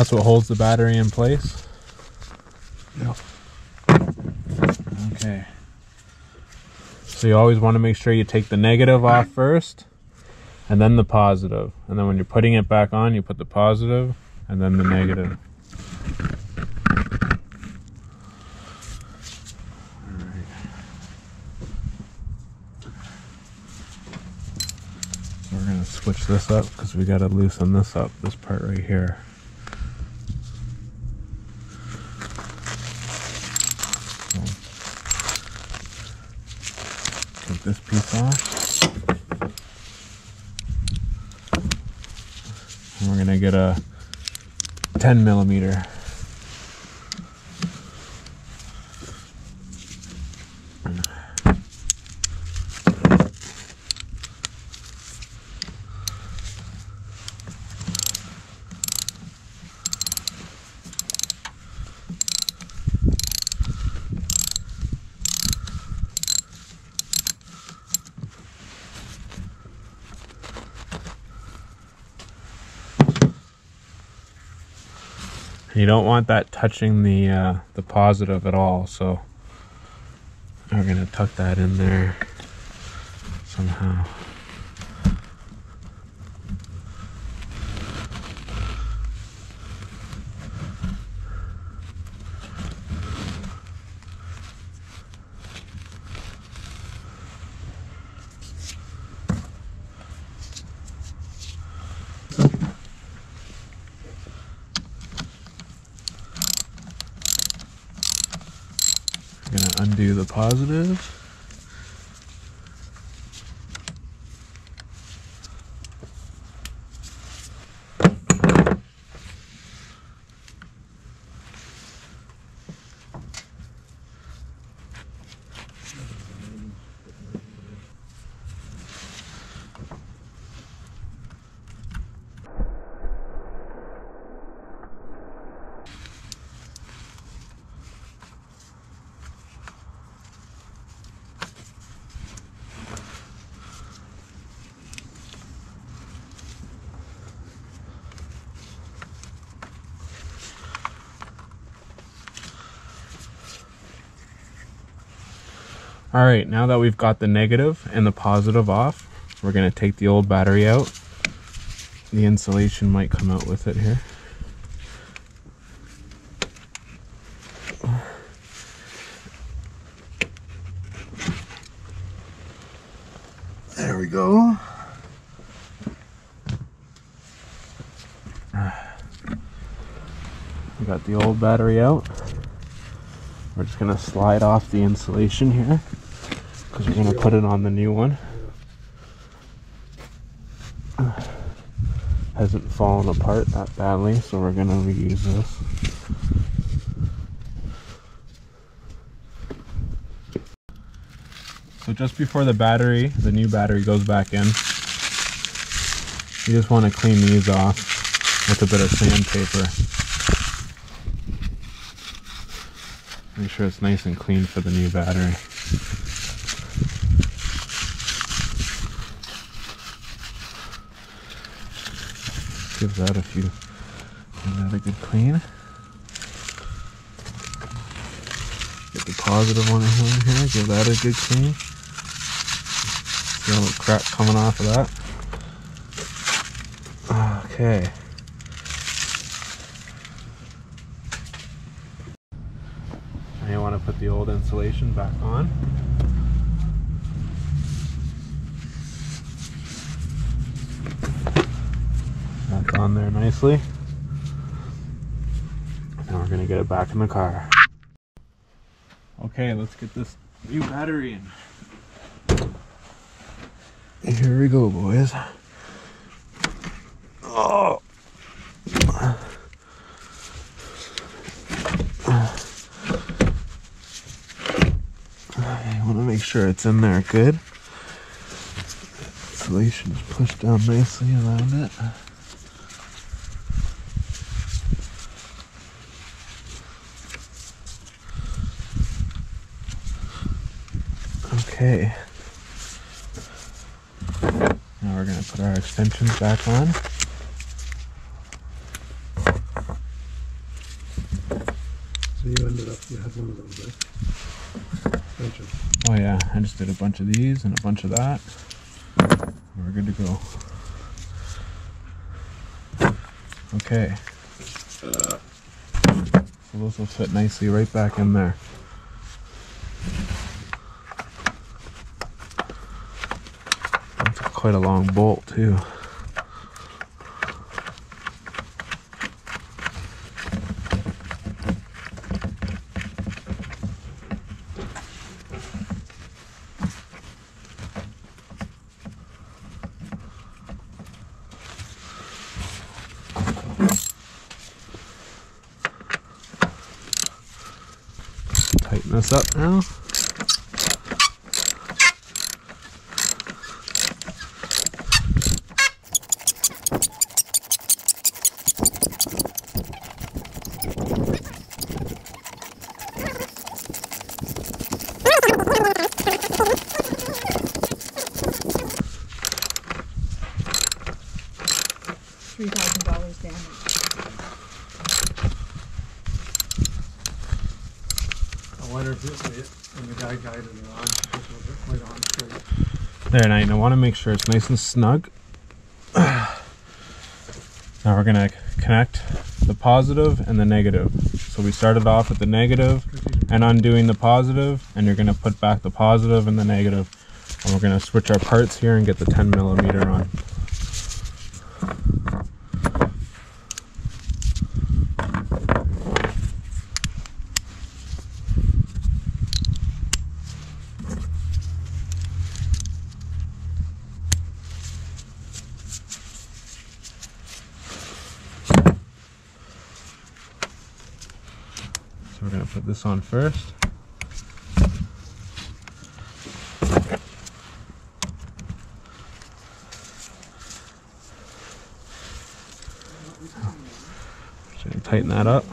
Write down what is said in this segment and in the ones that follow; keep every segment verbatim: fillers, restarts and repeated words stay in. That's what holds the battery in place? Yep. Okay. So you always want to make sure you take the negative off first and then the positive. And then when you're putting it back on, you put the positive and then the negative. Switch this up because we got to loosen this up, this part right here. So, take this piece off. And we're going to get a ten millimeter. You don't want that touching the uh, the positive at all, so we're gonna tuck that in there somehow. Undo the positive. All right, now that we've got the negative and the positive off, we're gonna take the old battery out. The insulation might come out with it here. There we go. We got the old battery out. We're just gonna slide off the insulation here, because we're going to put it on the new one. Uh, hasn't fallen apart that badly, so we're going to reuse this. So just before the battery, the new battery goes back in, you just want to clean these off with a bit of sandpaper. Make sure it's nice and clean for the new battery. Give that a few, give that a good clean. Get the positive one in here, give that a good clean. See all the crap coming off of that. Okay. Now you want to put the old insulation back on. On there nicely. Now we're gonna get it back in the car. Okay, let's get this new battery in. Here we go, boys. Oh, I want to make sure it's in there good. Insulation is pushed down nicely around it. Okay, now we're going to put our extensions back on. have them a little bit. Bunch of. Oh yeah, I just did a bunch of these and a bunch of that. We're good to go. Okay. So those will fit nicely right back in there. That's quite a long bolt too. Tighten this up now. three thousand dollars damage. I wonder if this is it, and the guy guided it on, quite on straight. There, now you want to make sure it's nice and snug. Now we're going to connect the positive and the negative. So we started off with the negative and undoing the positive, and you're going to put back the positive and the negative. And we're going to switch our parts here and get the ten millimeter on. We're going to put this on first. Just going to tighten that up.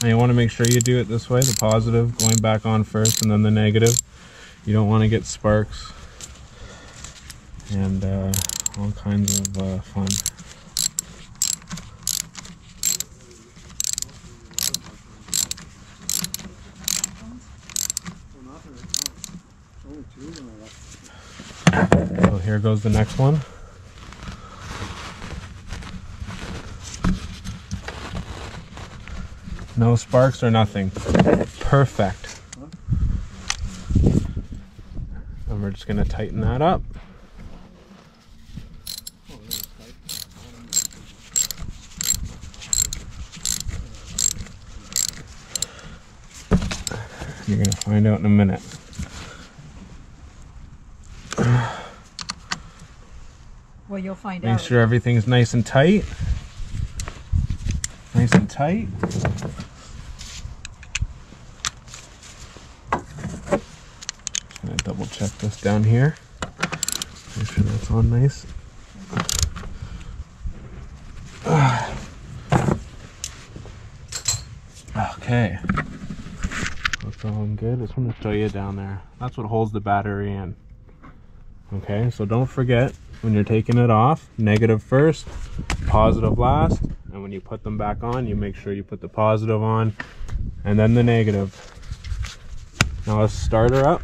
And you want to make sure you do it this way, the positive going back on first and then the negative. You don't want to get sparks and uh, all kinds of uh, fun. So here goes the next one. No sparks or nothing. Perfect. And we're just going to tighten that up. You're going to find out in a minute. Well, you'll find out. Make sure everything's nice and tight. Nice and tight. Just gonna double check this down here. Make sure that's on nice. Okay. That's all good. I just want to show you down there. That's what holds the battery in. Okay, so don't forget, when you're taking it off, negative first, positive last, and when you put them back on, you make sure you put the positive on, and then the negative. Now let's start her up.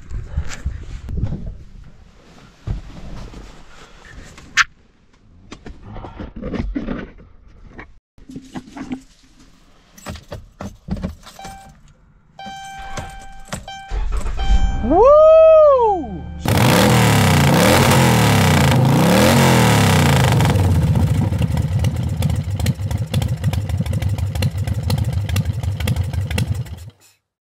Woo!